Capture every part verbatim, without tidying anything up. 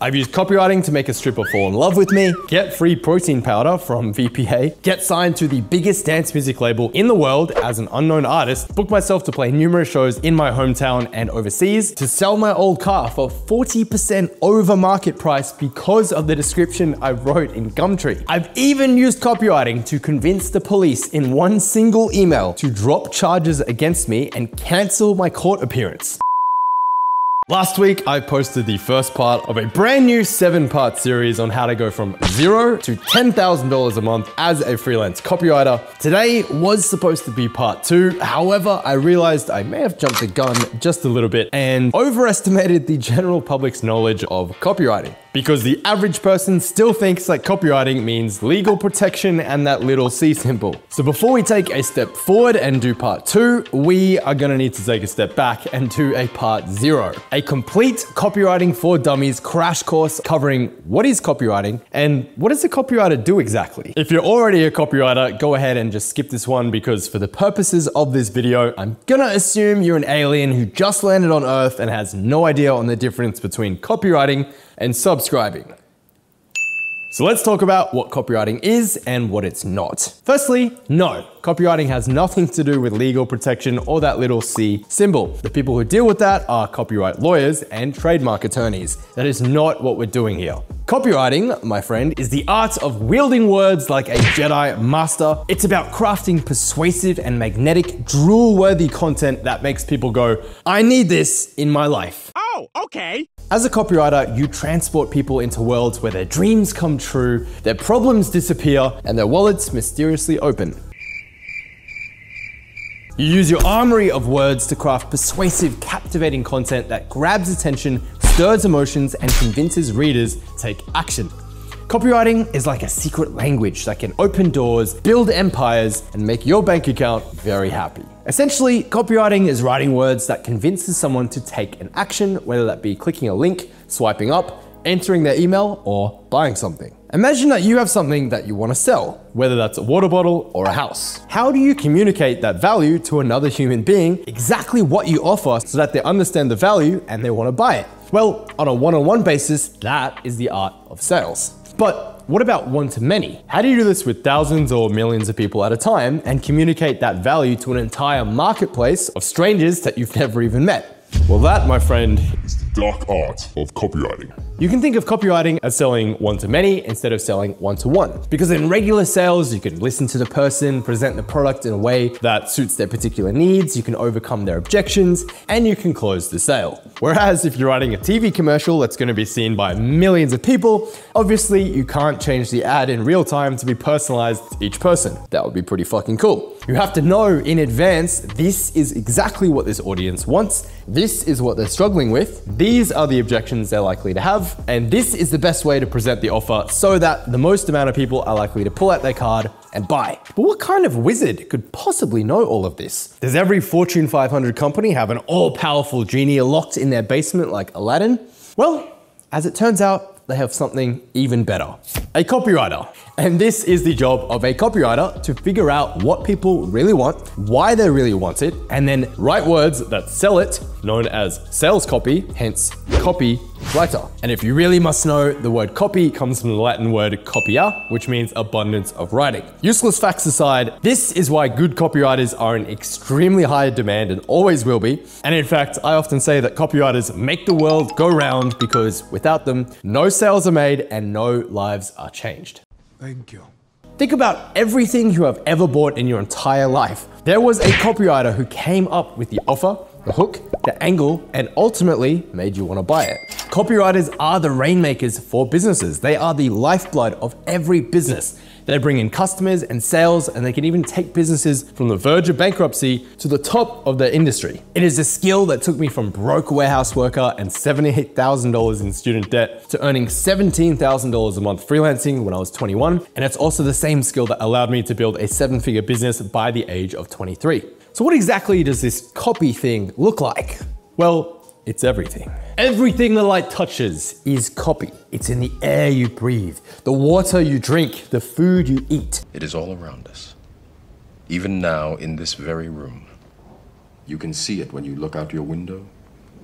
I've used copywriting to make a stripper fall in love with me, get free protein powder from V P A, get signed to the biggest dance music label in the world as an unknown artist, book myself to play numerous shows in my hometown and overseas, to sell my old car for forty percent over market price because of the description I wrote in Gumtree. I've even used copywriting to convince the police in one single email to drop charges against me and cancel my court appearance. Last week, I posted the first part of a brand new seven part series on how to go from zero to ten thousand dollars a month as a freelance copywriter. Today was supposed to be part two. However, I realized I may have jumped the gun just a little bit and overestimated the general public's knowledge of copywriting, because the average person still thinks that copywriting means legal protection and that little C symbol. So before we take a step forward and do part two, we are gonna need to take a step back and do a part zero. A complete copywriting for dummies crash course covering what is copywriting and what does a copywriter do exactly. If you're already a copywriter, go ahead and just skip this one, because for the purposes of this video, I'm gonna assume you're an alien who just landed on Earth and has no idea on the difference between copywriting and subscribing. So let's talk about what copywriting is and what it's not. Firstly, no, copywriting has nothing to do with legal protection or that little C symbol. The people who deal with that are copyright lawyers and trademark attorneys. That is not what we're doing here. Copywriting, my friend, is the art of wielding words like a Jedi master. It's about crafting persuasive and magnetic, drool-worthy content that makes people go, I need this in my life. Oh, okay. As a copywriter, you transport people into worlds where their dreams come true, their problems disappear, and their wallets mysteriously open. You use your armory of words to craft persuasive, captivating content that grabs attention, stirs emotions, and convinces readers to take action. Copywriting is like a secret language that can open doors, build empires, and make your bank account very happy. Essentially, copywriting is writing words that convinces someone to take an action, whether that be clicking a link, swiping up, entering their email, or buying something. Imagine that you have something that you want to sell, whether that's a water bottle or a house. How do you communicate that value to another human being, exactly what you offer, so that they understand the value and they want to buy it? Well, on a one-on-one basis, that is the art of sales. But what about one-to-many? How do you do this with thousands or millions of people at a time and communicate that value to an entire marketplace of strangers that you've never even met? Well, that, my friend, is the dark art of copywriting. You can think of copywriting as selling one-to-many instead of selling one-to-one. Because in regular sales, you can listen to the person, present the product in a way that suits their particular needs, you can overcome their objections, and you can close the sale. Whereas if you're writing a T V commercial that's gonna be seen by millions of people, obviously you can't change the ad in real time to be personalized to each person. That would be pretty fucking cool. You have to know in advance, this is exactly what this audience wants, this is what they're struggling with, these are the objections they're likely to have, and this is the best way to present the offer so that the most amount of people are likely to pull out their card and buy. But what kind of wizard could possibly know all of this? Does every Fortune five hundred company have an all-powerful genie locked in their basement like Aladdin? Well, as it turns out, they have something even better. A copywriter. And this is the job of a copywriter, to figure out what people really want, why they really want it, and then write words that sell it, known as sales copy, hence copywriter. And if you really must know, the word copy comes from the Latin word copia, which means abundance of writing. Useless facts aside, this is why good copywriters are in extremely high demand and always will be. And in fact, I often say that copywriters make the world go round, because without them, no sales are made and no lives are changed. Thank you. Think about everything you have ever bought in your entire life. There was a copywriter who came up with the offer, the hook, the angle, and ultimately made you want to buy it. Copywriters are the rainmakers for businesses. They are the lifeblood of every business. They bring in customers and sales, and they can even take businesses from the verge of bankruptcy to the top of their industry. It is a skill that took me from broke warehouse worker and seventy-eight thousand dollars in student debt to earning seventeen thousand dollars a month freelancing when I was twenty-one. And it's also the same skill that allowed me to build a seven-figure business by the age of twenty-three. So what exactly does this copy thing look like? Well, it's everything. Everything the light touches is copy. It's in the air you breathe, the water you drink, the food you eat. It is all around us. Even now in this very room. You can see it when you look out your window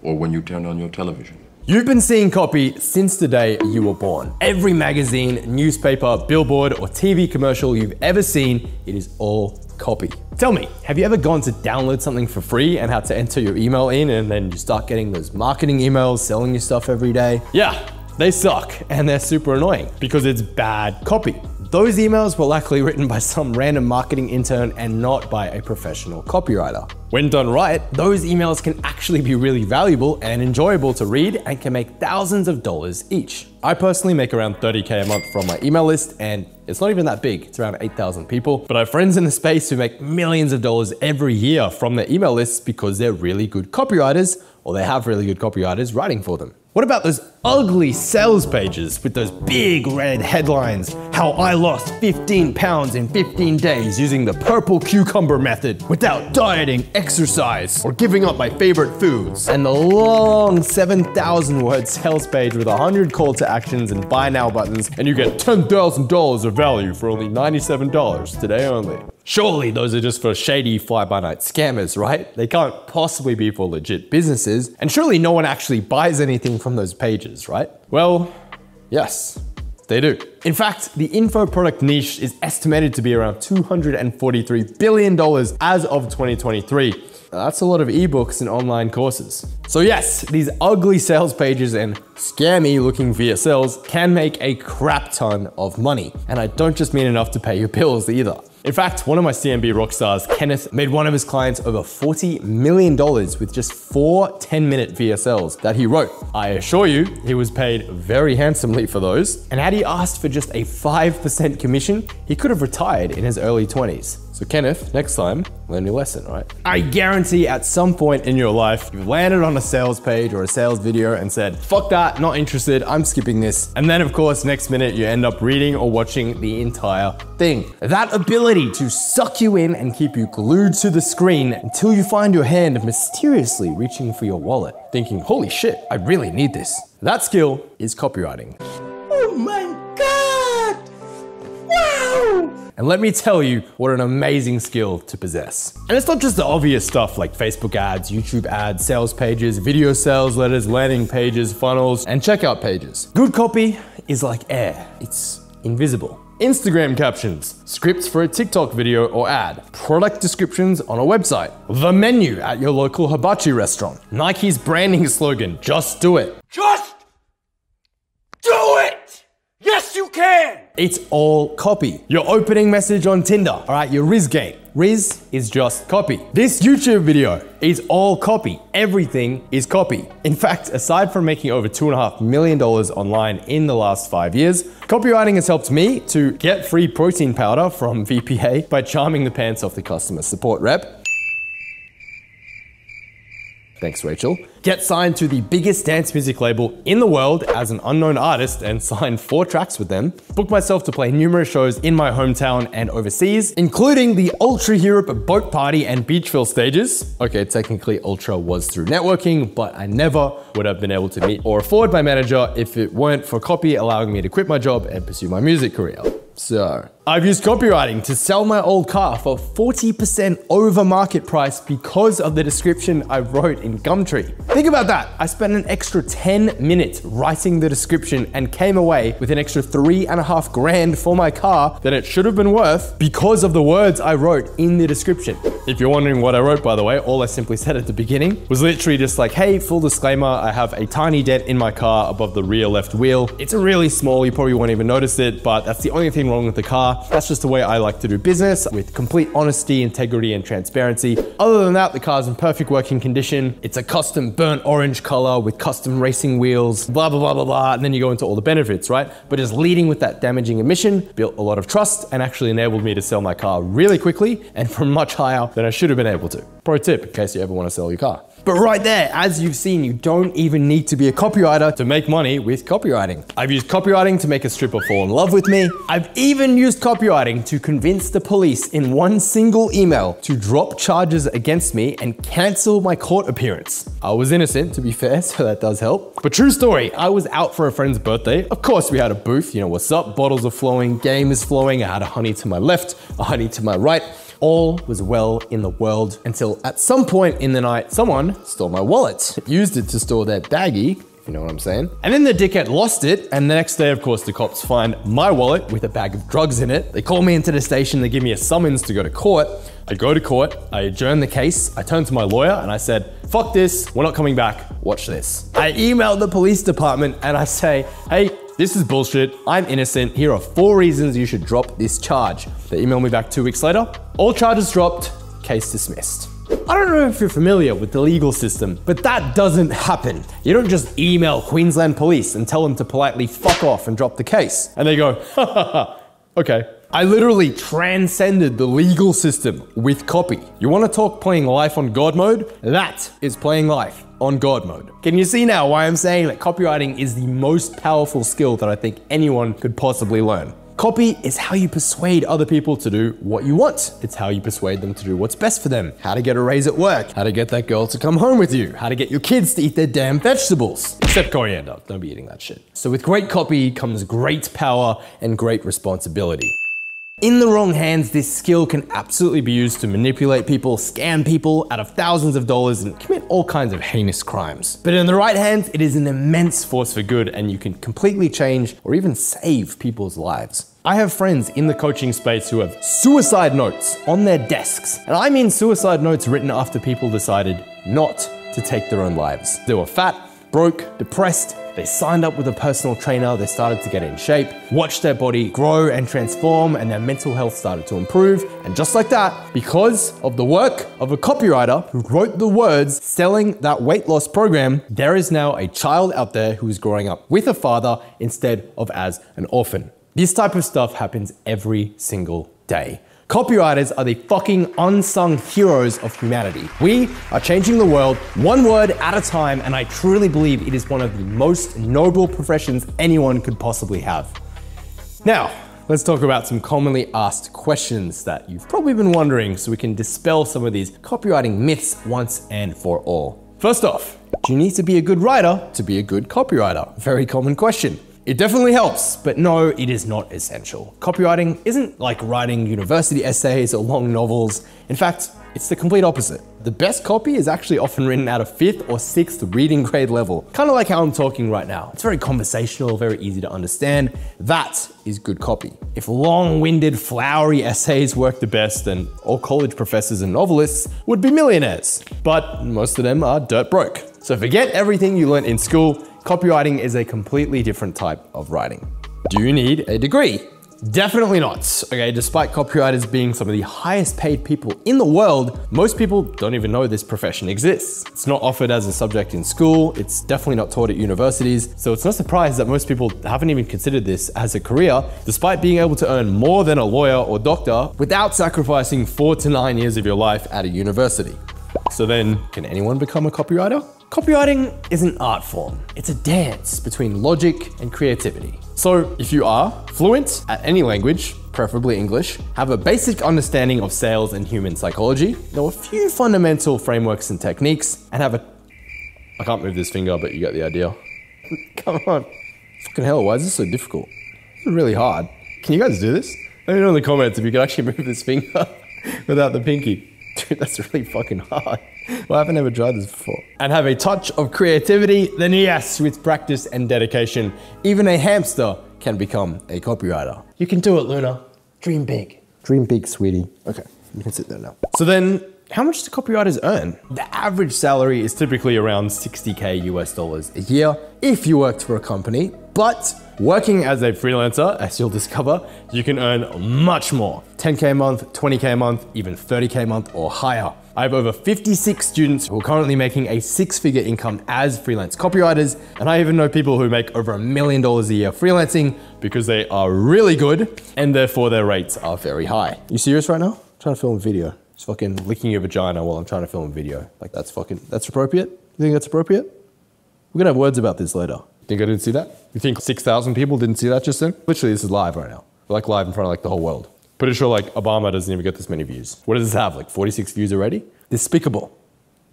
or when you turn on your television. You've been seeing copy since the day you were born. Every magazine, newspaper, billboard, or T V commercial you've ever seen, it is all copy. Tell me, have you ever gone to download something for free and had to enter your email in, and then you start getting those marketing emails selling your stuff every day? Yeah, they suck and they're super annoying because it's bad copy. Those emails were likely written by some random marketing intern and not by a professional copywriter. When done right, those emails can actually be really valuable and enjoyable to read and can make thousands of dollars each. I personally make around thirty K a month from my email list, and it's not even that big, it's around eight thousand people, but I have friends in the space who make millions of dollars every year from their email lists because they're really good copywriters, or they have really good copywriters writing for them. What about those ugly sales pages with those big red headlines? How I lost fifteen pounds in fifteen days using the purple cucumber method without dieting, exercise, or giving up my favorite foods. And the long seven thousand word sales page with one hundred call to actions and buy now buttons, and you get ten thousand dollars of value for only ninety-seven dollars today only. Surely those are just for shady fly-by-night scammers, right? They can't possibly be for legit businesses, and surely no one actually buys anything from those pages, right? Well, yes, they do. In fact, the info product niche is estimated to be around two hundred forty-three billion dollars as of twenty twenty-three. That's a lot of ebooks and online courses. So yes, these ugly sales pages and scammy looking V S Ls can make a crap ton of money. And I don't just mean enough to pay your bills either. In fact, one of my C M B rock stars, Kenneth, made one of his clients over forty million dollars with just four ten minute V S Ls that he wrote. I assure you, he was paid very handsomely for those. And had he asked for just a five percent commission, he could have retired in his early twenties. So Kenneth, next time, learn your lesson, right? I guarantee at some point in your life, you landed on a sales page or a sales video and said, fuck that, not interested, I'm skipping this. And then of course, next minute you end up reading or watching the entire thing. That ability to suck you in and keep you glued to the screen until you find your hand mysteriously reaching for your wallet, thinking, holy shit, I really need this. That skill is copywriting. Oh my God, wow! And let me tell you what an amazing skill to possess. And it's not just the obvious stuff like Facebook ads, YouTube ads, sales pages, video sales letters, landing pages, funnels, and checkout pages. Good copy is like air, it's invisible. Instagram captions, scripts for a TikTok video or ad, product descriptions on a website, the menu at your local hibachi restaurant, Nike's branding slogan, just do it. Just do it! Yes, you can! It's all copy. Your opening message on Tinder, all right, your Riz game. Riz is just copy. This YouTube video is all copy. Everything is copy. In fact, aside from making over two and a half million dollars online in the last five years, copywriting has helped me to get free protein powder from V P A by charming the pants off the customer support rep. Thanks, Rachel. Get signed to the biggest dance music label in the world as an unknown artist and signed four tracks with them. Book myself to play numerous shows in my hometown and overseas, including the Ultra Europe Boat Party and Beachville stages. Okay, technically Ultra was through networking, but I never would have been able to meet or afford my manager if it weren't for copy allowing me to quit my job and pursue my music career. So, I've used copywriting to sell my old car for forty percent over market price because of the description I wrote in Gumtree. Think about that. I spent an extra ten minutes writing the description and came away with an extra three and a half grand for my car that it should have been worth because of the words I wrote in the description. If you're wondering what I wrote, by the way, all I simply said at the beginning was literally just like, hey, full disclaimer, I have a tiny dent in my car above the rear left wheel. It's a really small, you probably won't even notice it, but that's the only thing wrong with the car. That's just the way I like to do business, with complete honesty, integrity, and transparency. Other than that, the car's in perfect working condition. It's a custom burnt orange color with custom racing wheels, blah, blah, blah, blah, blah. And then you go into all the benefits, right? But just leading with that damaging admission built a lot of trust and actually enabled me to sell my car really quickly and for much higher than I should have been able to. Pro tip, in case you ever want to sell your car. But right there, as you've seen, you don't even need to be a copywriter to make money with copywriting. I've used copywriting to make a stripper fall in love with me. I've even used copywriting to convince the police in one single email to drop charges against me and cancel my court appearance. I was innocent, to be fair, so that does help. But true story, I was out for a friend's birthday. Of course, we had a booth, you know what's up, bottles are flowing, game is flowing. I had a honey to my left, a honey to my right. All was well in the world until at some point in the night, someone stole my wallet, used it to store their baggie, You know what I'm saying? And then the dickhead lost it, and the next day, of course, the cops find my wallet with a bag of drugs in it. They call me into the station, they give me a summons to go to court. I go to court, I adjourn the case, I turn to my lawyer and I said, fuck this, we're not coming back, watch this. I emailed the police department and I say, hey, this is bullshit, I'm innocent, here are four reasons you should drop this charge. They emailed me back two weeks later, all charges dropped, case dismissed. I don't know if you're familiar with the legal system, but that doesn't happen. You don't just email Queensland police and tell them to politely fuck off and drop the case. And they go, ha ha ha, okay. I literally transcended the legal system with copy. You wanna talk playing life on God mode? That is playing life on God mode. Can you see now why I'm saying that copywriting is the most powerful skill that I think anyone could possibly learn? Copy is how you persuade other people to do what you want. It's how you persuade them to do what's best for them. How to get a raise at work. How to get that girl to come home with you. How to get your kids to eat their damn vegetables. Except coriander, don't be eating that shit. So with great copy comes great power and great responsibility. In the wrong hands, this skill can absolutely be used to manipulate people, scam people out of thousands of dollars, and commit all kinds of heinous crimes. But in the right hands, it is an immense force for good, and you can completely change or even save people's lives. I have friends in the coaching space who have suicide notes on their desks. And I mean suicide notes written after people decided not to take their own lives. They were fat, broke, depressed, they signed up with a personal trainer, they started to get in shape, watched their body grow and transform, and their mental health started to improve. And just like that, because of the work of a copywriter who wrote the words selling that weight loss program, there is now a child out there who is growing up with a father instead of as an orphan. This type of stuff happens every single day. Copywriters are the fucking unsung heroes of humanity. We are changing the world one word at a time, and I truly believe it is one of the most noble professions anyone could possibly have. Now, let's talk about some commonly asked questions that you've probably been wondering, so we can dispel some of these copywriting myths once and for all. First off, do you need to be a good writer to be a good copywriter? Very common question. It definitely helps, but no, it is not essential. Copywriting isn't like writing university essays or long novels. In fact, it's the complete opposite. The best copy is actually often written at a fifth or sixth reading grade level, kind of like how I'm talking right now. It's very conversational, very easy to understand. That is good copy. If long-winded, flowery essays work the best, then all college professors and novelists would be millionaires, but most of them are dirt broke. So forget everything you learned in school. Copywriting is a completely different type of writing. Do you need a degree? Definitely not. Okay, despite copywriters being some of the highest paid people in the world, most people don't even know this profession exists. It's not offered as a subject in school. It's definitely not taught at universities. So it's no surprise that most people haven't even considered this as a career, despite being able to earn more than a lawyer or doctor without sacrificing four to nine years of your life at a university. So then, can anyone become a copywriter? Copywriting is an art form. It's a dance between logic and creativity. So if you are fluent at any language, preferably English, have a basic understanding of sales and human psychology, know a few fundamental frameworks and techniques, and have a... I can't move this finger, but you get the idea. Come on. Fucking hell, why is this so difficult? This is really hard. Can you guys do this? Let me know in the comments if you could actually move this finger without the pinky. Dude, that's really fucking hard. Well, I haven't ever tried this before. And have a touch of creativity, then yes, with practice and dedication, even a hamster can become a copywriter. You can do it, Luna. Dream big. Dream big, sweetie. Okay, you can sit there now. So then, how much do copywriters earn? The average salary is typically around sixty K U S dollars a year if you worked for a company, but working as a freelancer, as you'll discover, you can earn much more. ten K a month, twenty K a month, even thirty K a month or higher. I have over fifty-six students who are currently making a six-figure income as freelance copywriters, and I even know people who make over a million dollars a year freelancing because they are really good and therefore their rates are very high. You serious right now? I'm trying to film a video. Just fucking licking your vagina while I'm trying to film a video. Like that's fucking, that's appropriate? You think that's appropriate? We're gonna have words about this later. Think I didn't see that? You think six thousand people didn't see that just then? Literally, this is live right now. We're like live in front of like the whole world. Pretty sure like Obama doesn't even get this many views. What does this have, like forty-six views already? Despicable.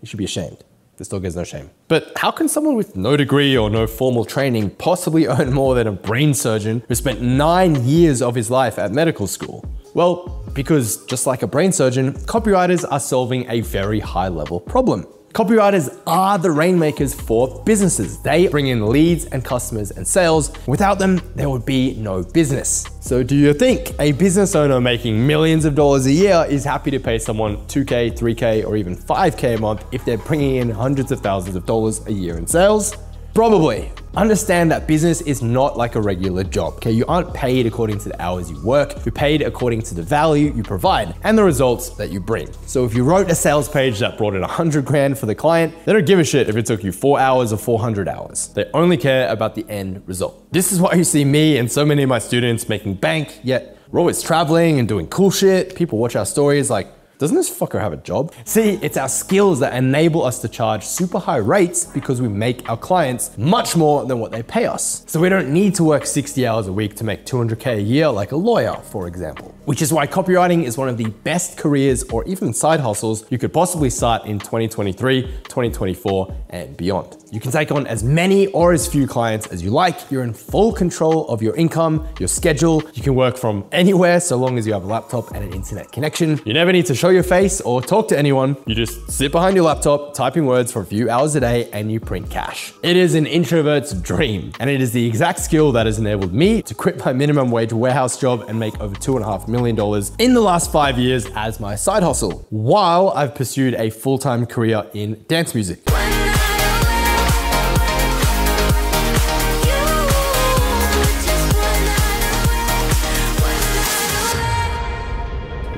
You should be ashamed. This dog has no shame. But how can someone with no degree or no formal training possibly earn more than a brain surgeon who spent nine years of his life at medical school? Well, because just like a brain surgeon, copywriters are solving a very high level problem. Copywriters are the rainmakers for businesses. They bring in leads and customers and sales. Without them, there would be no business. So do you think a business owner making millions of dollars a year is happy to pay someone two K, three K, or even five K a month if they're bringing in hundreds of thousands of dollars a year in sales? Probably. Understand that business is not like a regular job, okay? You aren't paid according to the hours you work, you're paid according to the value you provide and the results that you bring. So if you wrote a sales page that brought in a hundred grand for the client, they don't give a shit if it took you four hours or four hundred hours. They only care about the end result. This is why you see me and so many of my students making bank, yet we're always traveling and doing cool shit. People watch our stories like, doesn't this fucker have a job? See, it's our skills that enable us to charge super high rates because we make our clients much more than what they pay us. So we don't need to work sixty hours a week to make two hundred K a year like a lawyer, for example. Which is why copywriting is one of the best careers or even side hustles you could possibly start in twenty twenty-three, twenty twenty-four, and beyond. You can take on as many or as few clients as you like. You're in full control of your income, your schedule. You can work from anywhere so long as you have a laptop and an internet connection. You never need to show your face or talk to anyone. You just sit behind your laptop, typing words for a few hours a day, and you print cash. It is an introvert's dream. And it is the exact skill that has enabled me to quit my minimum wage warehouse job and make over two and a half million dollars in the last five years as my side hustle, while I've pursued a full-time career in dance music.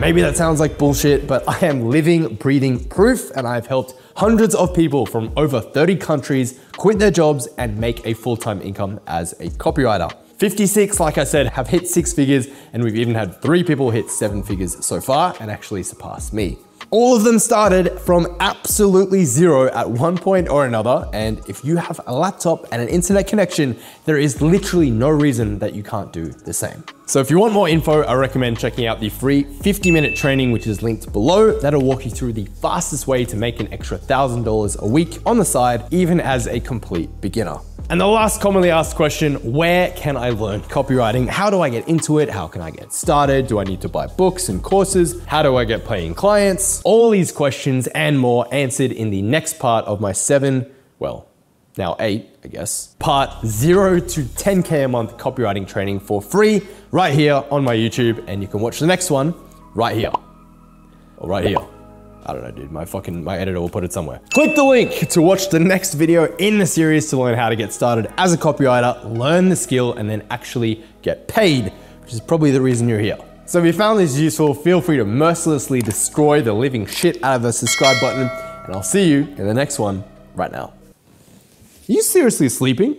Maybe that sounds like bullshit, but I am living, breathing proof, and I've helped hundreds of people from over thirty countries quit their jobs and make a full-time income as a copywriter. fifty-six, like I said, have hit six figures, and we've even had three people hit seven figures so far and actually surpass me. All of them started from absolutely zero at one point or another, and if you have a laptop and an internet connection, there is literally no reason that you can't do the same. So if you want more info, I recommend checking out the free fifty minute training, which is linked below. That'll walk you through the fastest way to make an extra thousand dollars a week on the side, even as a complete beginner. And the last commonly asked question, where can I learn copywriting? How do I get into it? How can I get started? Do I need to buy books and courses? How do I get paying clients? All these questions and more answered in the next part of my seven, well, now eight, I guess, part zero to ten K a month copywriting training for free right here on my YouTube. And you can watch the next one right here or right here. I don't know, dude, my fucking, my editor will put it somewhere. Click the link to watch the next video in the series to learn how to get started as a copywriter, learn the skill, and then actually get paid, which is probably the reason you're here. So if you found this useful, feel free to mercilessly destroy the living shit out of the subscribe button, and I'll see you in the next one right now. Are you seriously sleeping?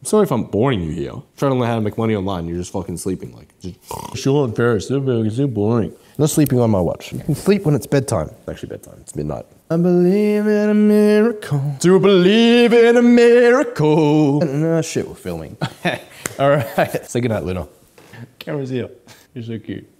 I'm sorry if I'm boring you here. I'm trying to learn how to make money online, you're just fucking sleeping. Like, just sure, I'm very so boring. Not sleeping on my watch. You can sleep when it's bedtime. It's actually bedtime, it's midnight. I believe in a miracle. Do believe in a miracle. No shit, we're filming. All right. Say goodnight, Luna. Camera's here. You're so cute.